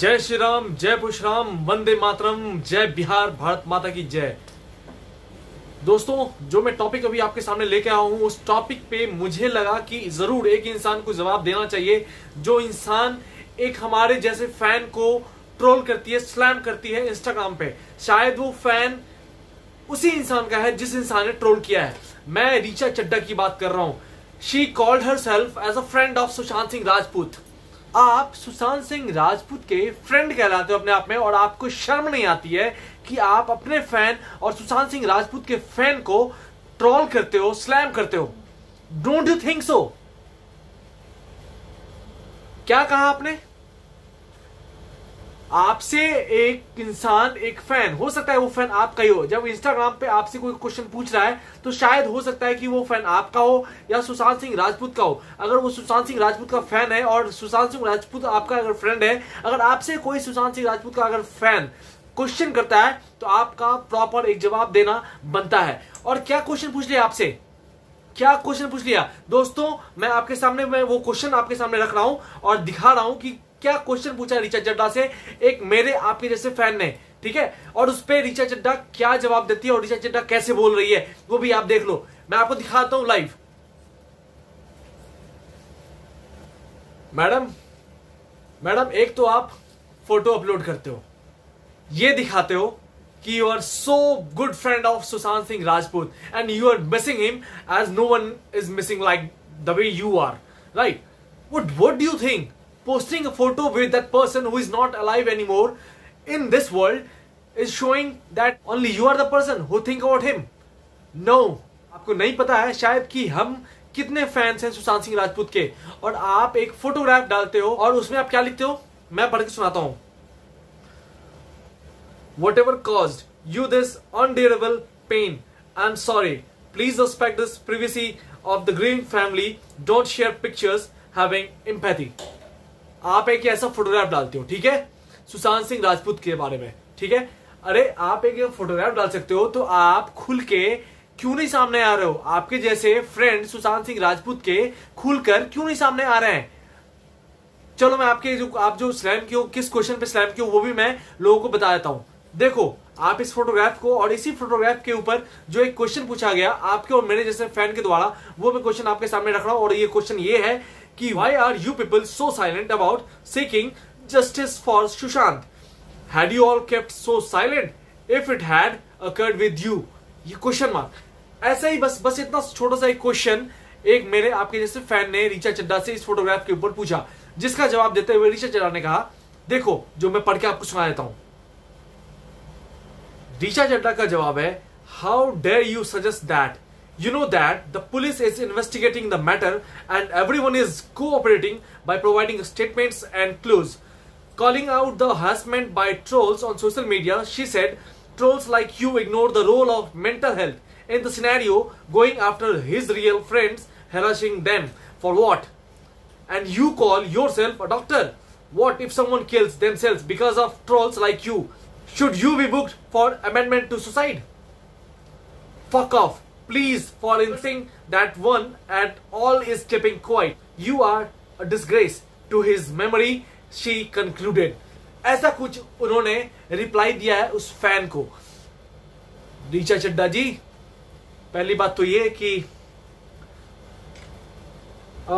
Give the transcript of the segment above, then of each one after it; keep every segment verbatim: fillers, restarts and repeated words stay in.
जय श्री राम, जय पुष्राम, वंदे मातरम, जय बिहार, भारत माता की जय। दोस्तों, जो मैं टॉपिक अभी आपके सामने लेके आया हूँ, उस टॉपिक पे मुझे लगा कि जरूर एक इंसान को जवाब देना चाहिए, जो इंसान एक हमारे जैसे फैन को ट्रोल करती है, स्लैम करती है इंस्टाग्राम पे। शायद वो फैन उसी इंसान का है जिस इंसान ने ट्रोल किया है। मैं रीचा चड्ढा की बात कर रहा हूँ। She called herself as a friend of Sushant Singh Rajput. आप सुशांत सिंह राजपूत के फ्रेंड कहलाते हो अपने आप में, और आपको शर्म नहीं आती है कि आप अपने फैन और सुशांत सिंह राजपूत के फैन को ट्रोल करते हो, स्लैम करते हो। Don't you think so? क्या कहा आपने? आपसे एक इंसान, एक फैन, हो सकता है वो फैन आपका ही हो। जब इंस्टाग्राम पे आपसे कोई क्वेश्चन पूछ रहा है तो शायद हो सकता है कि वो फैन आपका हो या सुशांत सिंह राजपूत का हो। अगर वो सुशांत सिंह राजपूत का फैन है और सुशांत सिंह राजपूत आपका अगर फ्रेंड है, अगर आपसे कोई सुशांत सिंह राजपूत का अगर फैन क्वेश्चन करता है तो आपका प्रॉपर एक जवाब देना बनता है। और क्या क्वेश्चन पूछ लिया आपसे, क्या क्वेश्चन पूछ लिया? दोस्तों, मैं आपके सामने मैं वो क्वेश्चन आपके सामने रख रहा हूँ और दिखा रहा हूँ कि क्या क्वेश्चन पूछा रीचा चड्ढा से एक मेरे आपके जैसे फैन ने, ठीक है? और उस पे रीचा चड्ढा क्या जवाब देती है और रीचा चड्ढा कैसे बोल रही है वो भी आप देख लो। मैं आपको दिखाता हूं लाइव। मैडम मैडम एक तो आप फोटो अपलोड करते हो, ये दिखाते हो कि you are so good friend of Sushant Singh Rajput and you are missing him as no one is missing like the way you are, right? What what do you think? Posting a photo with that person who is not alive anymore in this world is showing that only you are the person who think about him. No, आपको नहीं पता है शायद कि हम कितने fans हैं सुशांत सिंह राजपूत के। और आप एक फोटोग्राफ डालते हो और उसमें आप क्या लिखते हो, मैं पढ़ के सुनाता हूँ। Whatever caused you this unbearable pain, I'm sorry. Please respect this privacy of the grieving family. Don't share pictures. Having empathy. आप एक ऐसा फोटोग्राफ डालते हो, ठीक है, सुशांत सिंह राजपूत के बारे में, ठीक है? अरे आप एक फोटोग्राफ डाल सकते हो, तो आप खुल के क्यों नहीं सामने आ रहे हो? आपके जैसे फ्रेंड सुशांत सिंह राजपूत के खुलकर क्यों नहीं सामने आ रहे हैं? चलो मैं आपके जो आप जो स्लैम क्यों, किस क्वेश्चन पे स्लैम क्यों, वो भी मैं लोगों को बता देता हूं। देखो, आप इस फोटोग्राफ को और इसी फोटोग्राफ के ऊपर जो एक क्वेश्चन पूछा गया आपके और मेरे जैसे फैन के द्वारा, वो मैं क्वेश्चन आपके सामने रख रहा हूँ। और ये क्वेश्चन ये है कि why are you people so silent about seeking justice for Sushant? Had you all kept so silent if it had occurred with you? ये क्वेश्चन मार्क, ऐसा ही बस बस इतना छोटा सा एक क्वेश्चन एक मेरे आपके जैसे फैन ने रीचा चड्ढा से इस फोटोग्राफ के ऊपर पूछा, जिसका जवाब देते हुए रीचा चड्ढा ने कहा, देखो जो मैं पढ़ के आपको सुना देता हूं। रीचा चड्ढा का जवाब है, how dare you suggest that? You know that the police is investigating the matter and everyone is cooperating by providing statements and clues. Calling out the harassment by trolls on social media, she said, trolls like you ignore the role of mental health in the scenario, going after his real friends, harassing them for what? And you call yourself a doctor. What if someone kills themselves because of trolls like you? Should you be booked for amendment to suicide? Fuck off. Please, for insisting that one at all is keeping quiet. You are a disgrace to his memory, she concluded. ऐसा कुछ उन्होंने reply दिया है उस fan को। रीचा चड्ढा जी, पहली बात तो ये कि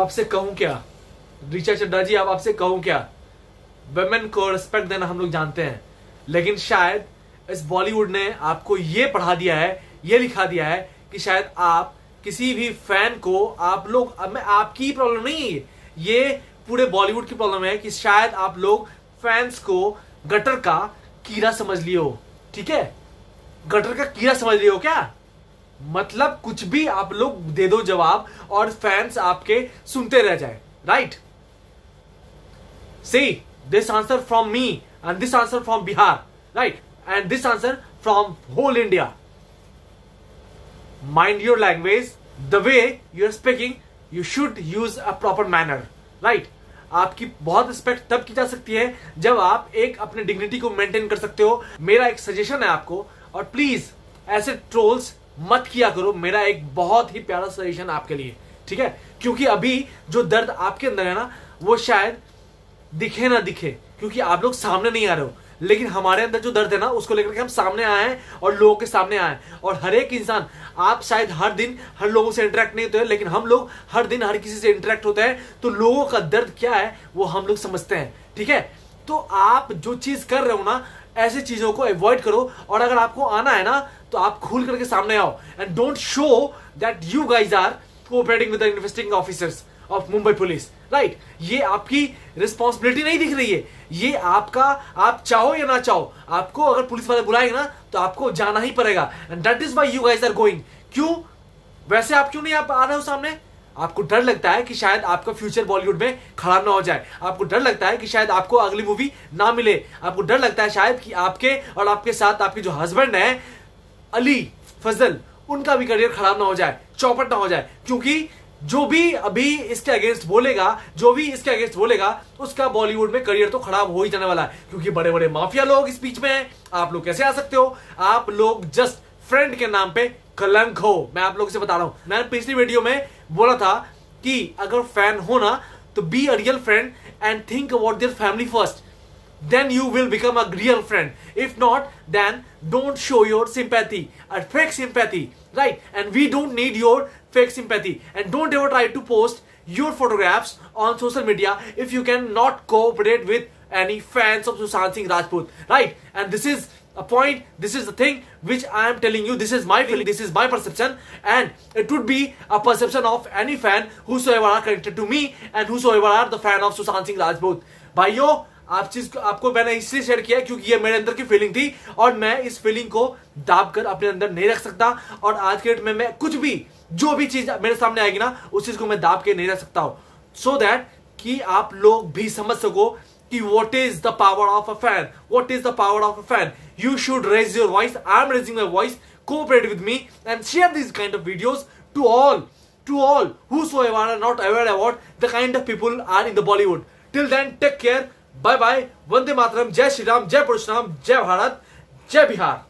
आपसे कहूं क्या, रीचा चड्ढा जी, आप आपसे कहूं क्या, वेमेन को रिस्पेक्ट देना हम लोग जानते हैं, लेकिन शायद इस बॉलीवुड ने आपको ये पढ़ा दिया है, ये लिखा दिया है कि शायद आप किसी भी फैन को, आप लोग, अब मैं आपकी प्रॉब्लम नहीं है, ये पूरे बॉलीवुड की प्रॉब्लम है कि शायद आप लोग फैंस को गटर का कीड़ा समझ लिए हो, ठीक है? गटर का कीड़ा समझ लिए हो क्या? मतलब कुछ भी आप लोग दे दो जवाब और फैंस आपके सुनते रह जाए, right? See this answer from me and this answer from Bihar, right? And this answer from whole India. Mind your language, the way you are speaking, you should use a proper manner, right? आपकी बहुत respect तब की जा सकती है जब आप एक अपने डिग्निटी को मेंटेन कर सकते हो। मेरा एक सजेशन है आपको, और प्लीज ऐसे ट्रोल्स मत किया करो। मेरा एक बहुत ही प्यारा सजेशन आपके लिए, ठीक है? क्योंकि अभी जो दर्द आपके अंदर है ना, वो शायद दिखे ना दिखे, क्योंकि आप लोग सामने नहीं आ रहे हो, लेकिन हमारे अंदर जो दर्द है ना उसको लेकर के हम सामने आए हैं और लोगों के सामने आए हैं। और हर एक इंसान, आप शायद हर दिन हर लोगों से इंटरेक्ट नहीं होते हैं, लेकिन हम लोग हर दिन हर किसी से इंटरेक्ट होते हैं, तो लोगों का दर्द क्या है वो हम लोग समझते हैं। ठीक है, तो आप जो चीज कर रहे हो ना ऐसी चीजों को अवॉइड करो, और अगर आपको आना है ना तो आप खुल करके सामने आओ। And don't show that you guys are cooperating with the investigating officers of Mumbai police, right. ये आपकी रिस्पॉन्सिबिलिटी नहीं दिख रही है, ये आपका, आप चाहो या ना चाहो आपको अगर पुलिस वाले बुलाएंगे ना तो आपको जाना ही पड़ेगा। And that is why you guys are going. क्यों वैसे आप क्यों नहीं आप आ रहे हो सामने? आपको डर लगता है कि शायद आपका फ्यूचर बॉलीवुड में खराब ना हो जाए, आपको डर लगता है कि शायद आपको अगली मूवी ना मिले, आपको डर लगता है शायद कि आपके और आपके साथ आपके जो हस्बैंड है अली फजल उनका भी करियर खराब ना हो जाए, चौपट ना हो जाए, क्योंकि जो भी अभी इसके अगेंस्ट बोलेगा जो भी इसके अगेंस्ट बोलेगा उसका बॉलीवुड में करियर तो खराब हो ही जाने वाला है, क्योंकि बड़े बड़े माफिया लोग इस बीच में हैं। आप लोग कैसे आ सकते हो? आप लोग जस्ट फ्रेंड के नाम पे कलंक हो। मैं आप लोगों से बता रहा हूं, मैंने पिछली वीडियो में बोला था कि अगर फैन हो ना तो be a real friend and think about their family first, then you will become a real friend. If not, then don't show your sympathy or fake sympathy, right? And we don't need your fake sympathy, and don't ever try to post your photographs on social media if you cannot cooperate with any fans of Sushant Singh Rajput, right? And this is a point, this is the thing which I am telling you, this is my feeling, this is my perception, and it would be a perception of any fan whosoever are connected to me and whosoever are the fan of Sushant Singh Rajput. Bhaiyo, आप चीज आपको मैंने इसलिए share किया क्योंकि ये मेरे अंदर की फीलिंग थी और मैं इस फीलिंग को दाब कर अपने अंदर नहीं रख सकता, और आज के डेट में मैं कुछ भी जो भी चीज मेरे सामने आएगी ना उस चीज को मैं दाब के नहीं रख सकता हूँ। सो दैट कि आप लोग भी समझ सको कि what is the power of a fan, what is the power of a fan. You should raise your voice, I am raising my voice, cooperate with me and share this kind of videos to all to all whosoever are not aware about the kind of people are in the Bollywood. Till then, take care. Bye bye, Vande Mataram, जय श्री राम, जय परशुराम, जय भारत, जय बिहार।